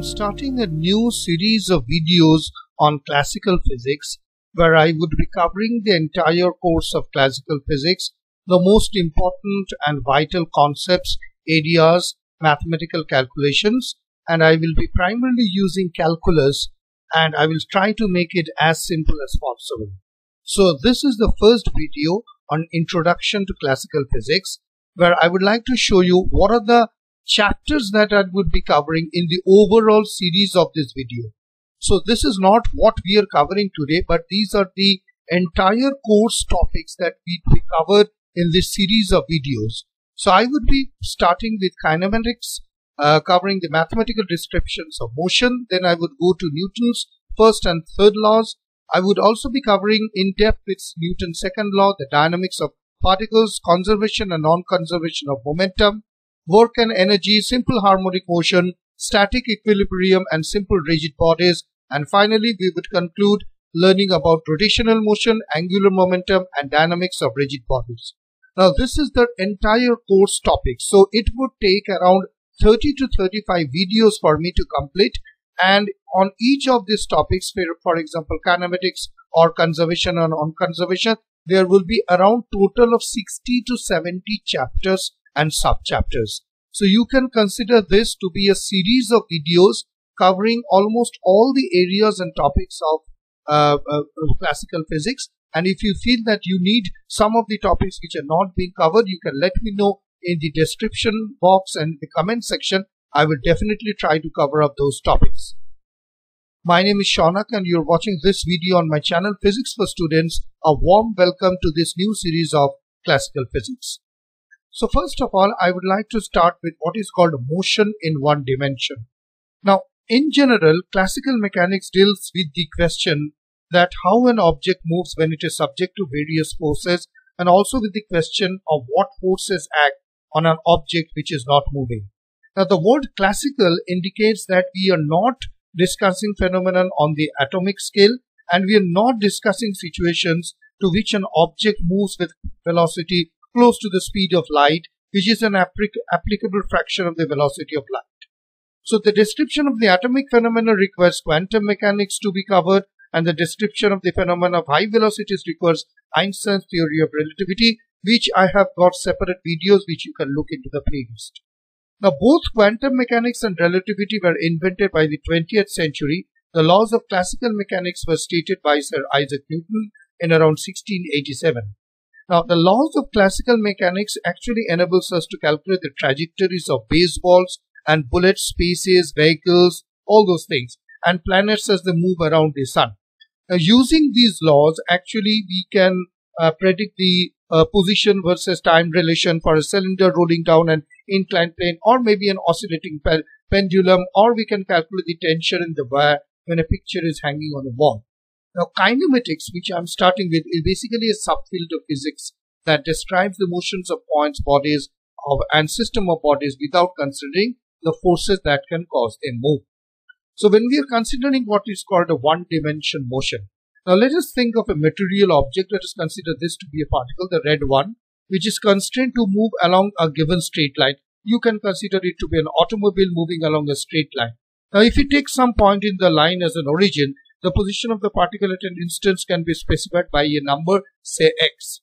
I'm starting a new series of videos on classical physics where I would be covering the entire course of classical physics, the most important and vital concepts, areas, mathematical calculations, and I will be primarily using calculus, and I will try to make it as simple as possible. So this is the first video on introduction to classical physics, where I would like to show you what are the chapters that I would be covering in the overall series of this video. So this is not what we are covering today, but these are the entire course topics that we covered in this series of videos. So I would be starting with kinematics, covering the mathematical descriptions of motion. Then I would go to Newton's first and third laws. I would also be covering in depth with Newton's second law, the dynamics of particles, conservation and non-conservation of momentum, work and energy, simple harmonic motion, static equilibrium and simple rigid bodies. And finally, we would conclude learning about rotational motion, angular momentum and dynamics of rigid bodies. Now, this is the entire course topic. So it would take around 30 to 35 videos for me to complete. And on each of these topics, for example, kinematics or conservation or non-conservation, there will be around total of 60 to 70 chapters and sub-chapters. So you can consider this to be a series of videos covering almost all the areas and topics of classical physics. And if you feel that you need some of the topics which are not being covered, you can let me know in the description box and the comment section. I will definitely try to cover up those topics. My name is Shaonak and you're watching this video on my channel Physics for Students. A warm welcome to this new series of classical physics. So first of all, I would like to start with what is called motion in one dimension. Now, in general, classical mechanics deals with the question that how an object moves when it is subject to various forces, and also with the question of what forces act on an object which is not moving. Now, the word classical indicates that we are not discussing phenomenon on the atomic scale, and we are not discussing situations to which an object moves with velocity close to the speed of light, which is an applicable fraction of the velocity of light. So the description of the atomic phenomena requires quantum mechanics to be covered, and the description of the phenomena of high velocities requires Einstein's theory of relativity, which I have got separate videos which you can look into the playlist. Now, both quantum mechanics and relativity were invented by the 20th century. The laws of classical mechanics were stated by Sir Isaac Newton in around 1687. Now, the laws of classical mechanics actually enables us to calculate the trajectories of baseballs and bullets, spaces, vehicles, all those things, and planets as they move around the sun. Now, using these laws, actually, we can predict the position versus time relation for a cylinder rolling down an inclined plane, or maybe an oscillating pendulum, or we can calculate the tension in the wire when a picture is hanging on a wall. Now, kinematics, which I'm starting with, is basically a subfield of physics that describes the motions of points, bodies, and system of bodies without considering the forces that can cause them move. So when we are considering what is called a one-dimension motion, now let us think of a material object. Let us consider this to be a particle, the red one, which is constrained to move along a given straight line. You can consider it to be an automobile moving along a straight line. Now, if you take some point in the line as an origin, the position of the particle at an instance can be specified by a number, say x,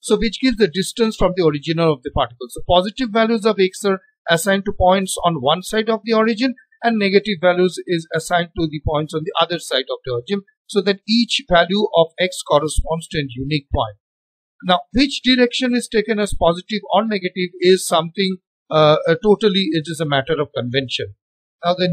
so which gives the distance from the origin of the particle. So positive values of x are assigned to points on one side of the origin, and negative values is assigned to the points on the other side of the origin, so that each value of x corresponds to a unique point. Now, which direction is taken as positive or negative is something totally, it is a matter of convention. Now, the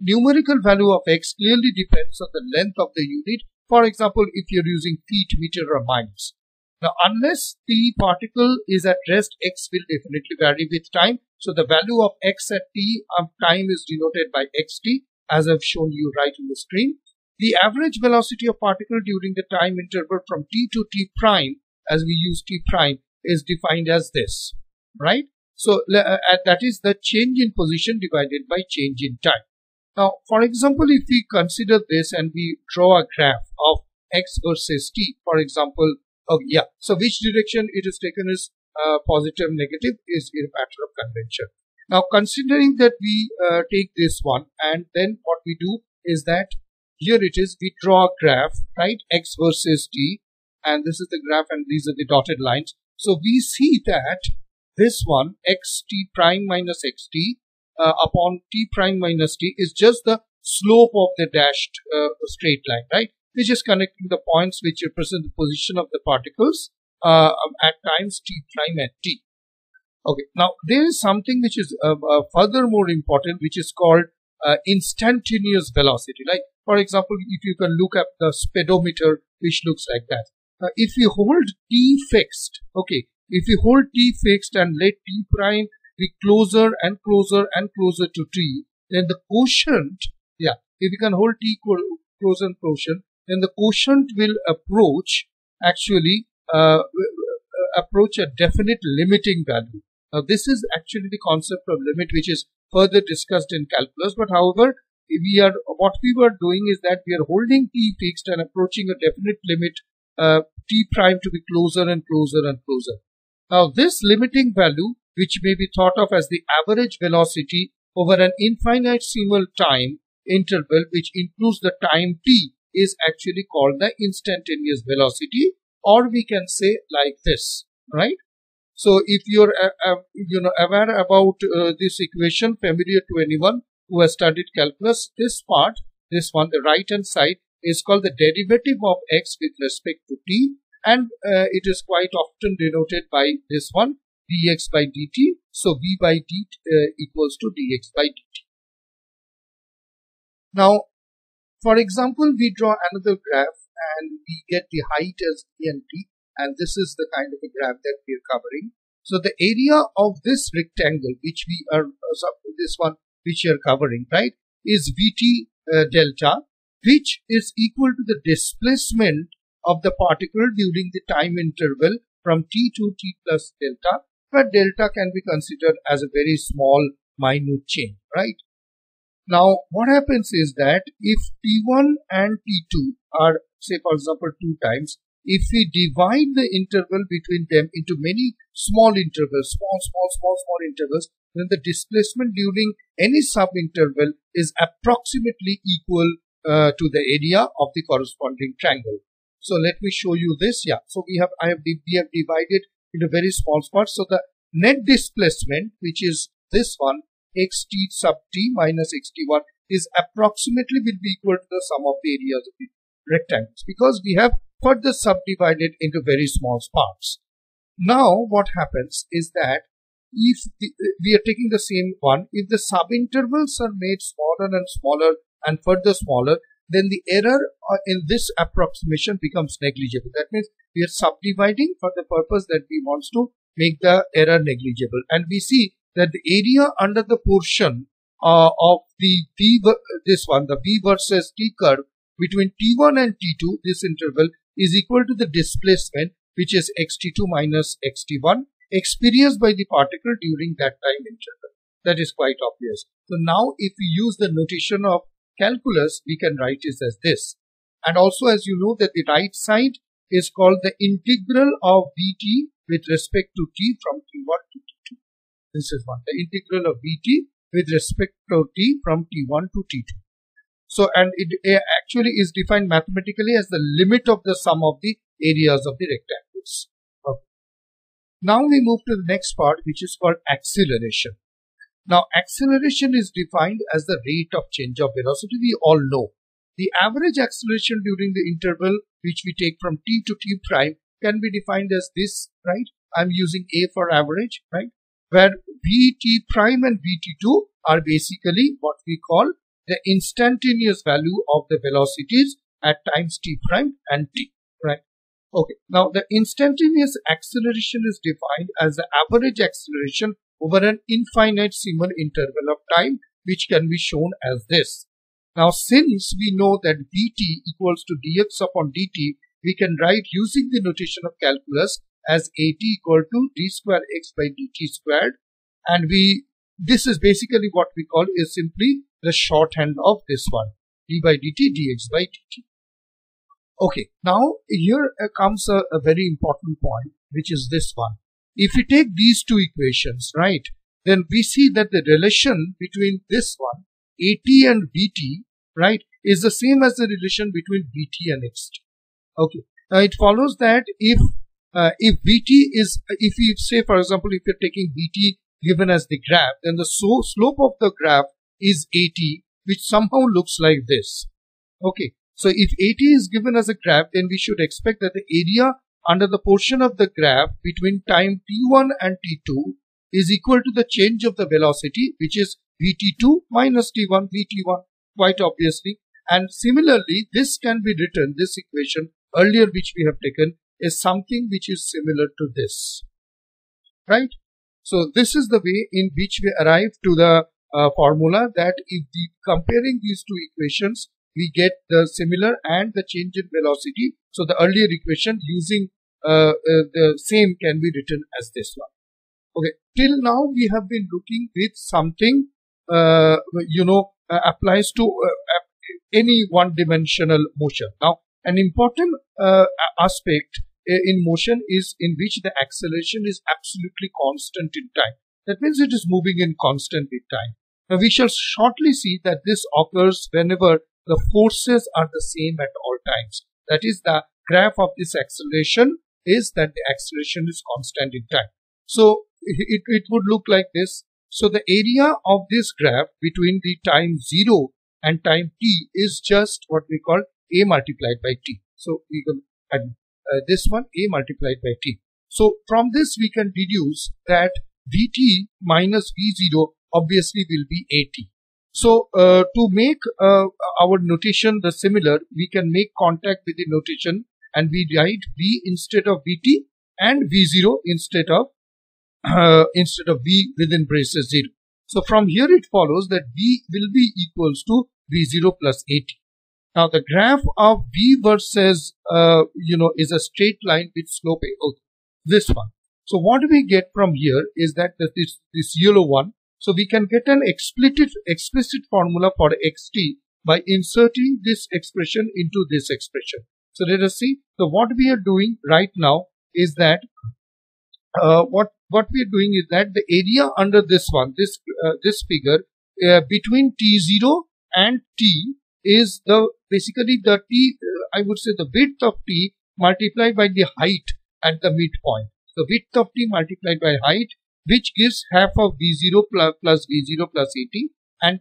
numerical value of x clearly depends on the length of the unit. For example, if you're using feet, meter or miles. Now, unless the particle is at rest, x will definitely vary with time. So, the value of x at t of time is denoted by xt, as I've shown you right on the screen. The average velocity of particle during the time interval from t to t prime, as we use t prime, is defined as this, right? So that is the change in position divided by change in time. Now, for example, if we consider this and we draw a graph of x versus t, for example, so which direction it is taken is positive, negative is a matter of convention. Now, considering that we take this one, and then what we do is that here it is, we draw a graph, right? X versus t, and this is the graph and these are the dotted lines. So we see that this one, xt prime minus xt upon t prime minus t is just the slope of the dashed straight line, right? Which is connecting the points which represent the position of the particles at times t prime at t. Okay, now there is something which is furthermore important, which is called instantaneous velocity. Like, for example, if you can look at the speedometer, which looks like that. If you hold t fixed, okay, if you hold t fixed and let t prime be closer and closer and closer to t, then the quotient, yeah, if you can hold t closer and closer, then the quotient will approach, actually, approach a definite limiting value. Now, this is actually the concept of limit, which is further discussed in calculus. But however, what we were doing is that we are holding t fixed and approaching a definite limit, t prime to be closer and closer and closer. Now, this limiting value, which may be thought of as the average velocity over an infinitesimal time interval, which includes the time t, is actually called the instantaneous velocity, or we can say like this, right? So if you're aware about this equation, familiar to anyone who has studied calculus, this part, this one, the right hand side, is called the derivative of x with respect to t, and it is quite often denoted by this one, dx by dt. So v by dt equals to dx by dt. Now, for example, we draw another graph and we get the height as E and T, and this is the kind of a graph that we are covering. So the area of this rectangle, which we are, this one which we are covering, right, is Vt delta, which is equal to the displacement of the particle during the time interval from t to t plus delta, but delta can be considered as a very small minute change, right? Now, what happens is that if t1 and t2 are, say, for example, two times, if we divide the interval between them into many small intervals, small intervals, then the displacement during any sub-interval is approximately equal to the area of the corresponding triangle. So let me show you this. Yeah, so we have divided into very small spots. So the net displacement, which is this one, xt sub t minus xt1, is approximately will be equal to the sum of the areas of the rectangles, because we have further subdivided into very small parts. Now what happens is that if we are taking the same one, if the subintervals are made smaller and smaller and further smaller, then the error in this approximation becomes negligible. That means we are subdividing for the purpose that we want to make the error negligible, and we see that the area under the portion of the v versus t curve between t1 and t2, this interval, is equal to the displacement, which is xt2 minus xt1, experienced by the particle during that time interval. That is quite obvious. So now if we use the notation of calculus, we can write it as this. And also, as you know, that the right side is called the integral of vt with respect to t from t1 to t2. This is one, the integral of vt with respect to t from t1 to t2. So, and it actually is defined mathematically as the limit of the sum of the areas of the rectangles. Okay. Now we move to the next part, which is called acceleration. Now, acceleration is defined as the rate of change of velocity. We all know the average acceleration during the interval which we take from t to t prime can be defined as this, right? I'm using a for average, right? Where vt prime and vt2 are basically what we call the instantaneous value of the velocities at times t prime and t, right? Okay, now the instantaneous acceleration is defined as the average acceleration over an infinitesimal interval of time, which can be shown as this. Now, since we know that vt equals to dx upon dt, we can write using the notation of calculus as at equal to d square x by dt squared, and this is basically what we call is simply the shorthand of this one, d by dt, dx by dt. Okay, now here comes a very important point, which is this one. If we take these two equations, right, then we see that the relation between this one, AT and BT, right, is the same as the relation between BT and XT. Okay. It follows that if BT is, if you say, for example, if you're taking BT given as the graph, then the slope of the graph is AT, which somehow looks like this. Okay. So if AT is given as a graph, then we should expect that the area under the portion of the graph between time t1 and t2 is equal to the change of the velocity, which is vt2 minus t1, vt1, quite obviously. And similarly, this can be written, this equation earlier which we have taken, is something which is similar to this, right? So this is the way in which we arrive to the formula that if comparing these two equations, we get the similar and the change in velocity. So the earlier equation using the same can be written as this one. Okay, till now we have been looking with something, applies to any one-dimensional motion. Now, an important aspect in motion is in which the acceleration is absolutely constant in time. That means it is moving in constant with time. Now, we shall shortly see that this occurs whenever the forces are the same at all times. That is, the graph of this acceleration is that the acceleration is constant in time. So it would look like this. So the area of this graph between the time 0 and time t is just what we call a multiplied by t. So we can add this one, a multiplied by t. So from this we can deduce that vt minus v0 obviously will be at. So to make our notation the similar, we can make contact with the notation and we write v instead of vt and v0 instead of v within braces 0. So from here it follows that v will be equals to v0 plus at. Now the graph of v versus is a straight line with slope a. Okay, this one. So what do we get from here is that this yellow one. So we can get an explicit formula for xt by inserting this expression into this expression. So let us see. So what we are doing right now is that what we are doing is that the area under this one, this figure between t0 and t is the basically the t, I would say the width of t multiplied by the height at the midpoint. The width of t multiplied by height, which gives half of v0 plus v0 plus at, and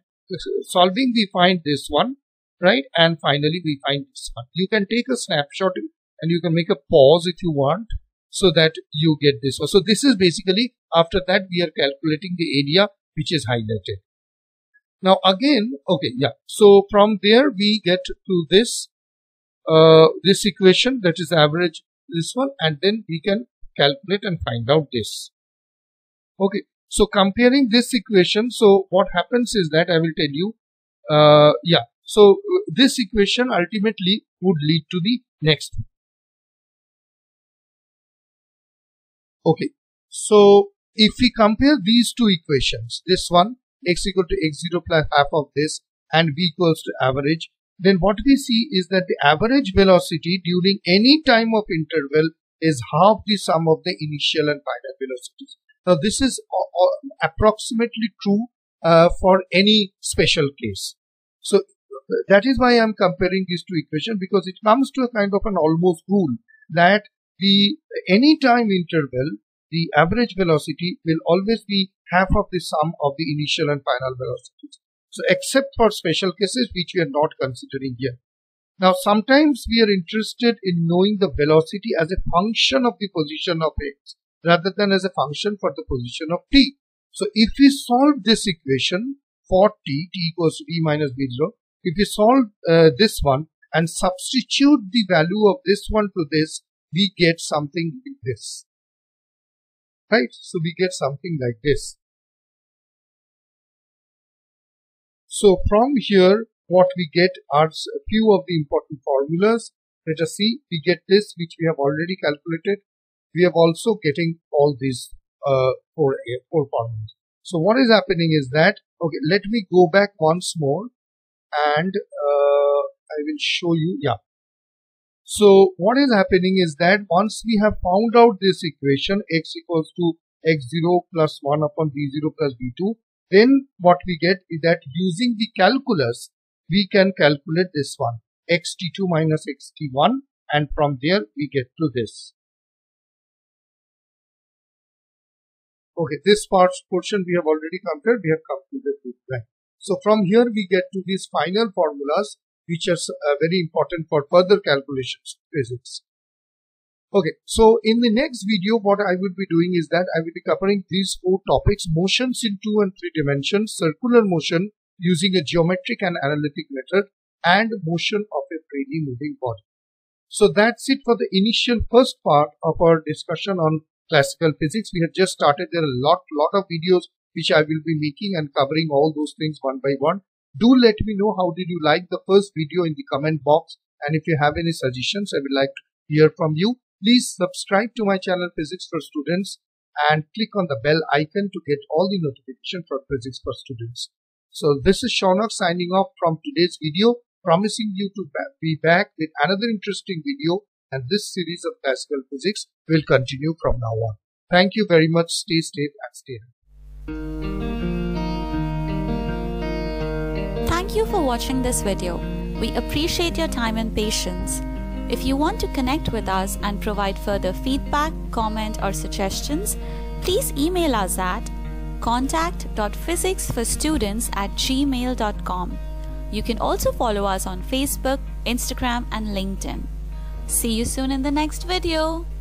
solving we find this one, right? And finally we find this one. You can take a snapshot and you can make a pause if you want so that you get this one. So this is basically, after that we are calculating the area which is highlighted. Now again, okay, yeah. So from there we get to this, this equation, that is average this one, and then we can calculate and find out this. Okay, so comparing this equation, so what happens is that I will tell you, so this equation ultimately would lead to the next one. Okay, so if we compare these two equations, this one, x equal to x0 plus half of this and b equals to average, then what we see is that the average velocity during any time of interval is half the sum of the initial and final velocities. Now this is approximately true for any special case. So that is why I am comparing these two equations, because it comes to a kind of an almost rule that the any time interval, the average velocity will always be half of the sum of the initial and final velocities. So except for special cases which we are not considering here. Now sometimes we are interested in knowing the velocity as a function of the position of x, rather than as a function for the position of t. So if we solve this equation for t equals to v minus v0, if we solve this one and substitute the value of this one to this, we get something like this. Right? So we get something like this. So from here, what we get are a few of the important formulas. Let us see, we get this, which we have already calculated. We are also getting all these four formulas. So what is happening is that, okay, let me go back once more and I will show you, yeah. So what is happening is that once we have found out this equation, x equals to x0 plus 1 upon d0 plus d2, then what we get is that using the calculus, we can calculate this one, xt2 minus xt1, and from there we get to this. Okay, this portion we have already completed, we have completed it, right. So from here we get to these final formulas, which are very important for further calculations in physics. Okay, so in the next video what I will be doing is that I will be covering these four topics: motions in 2 and 3 dimensions, circular motion using a geometric and analytic method, and motion of a freely moving body. So that's it for the initial first part of our discussion on classical physics. We have just started. There are a lot of videos which I will be making and covering all those things one by one. Do let me know how did you like the first video in the comment box, and if you have any suggestions, I would like to hear from you. Please subscribe to my channel Physics for Students and click on the bell icon to get all the notification for Physics for Students. So this is Shaonak signing off from today's video, promising you to be back with another interesting video, and this series of classical physics will continue from now on. Thank you very much. Stay safe and stay healthy. Thank you for watching this video. We appreciate your time and patience. If you want to connect with us and provide further feedback, comment or suggestions, please email us at contact.physicsforstudents@gmail.com. You can also follow us on Facebook, Instagram and LinkedIn. See you soon in the next video.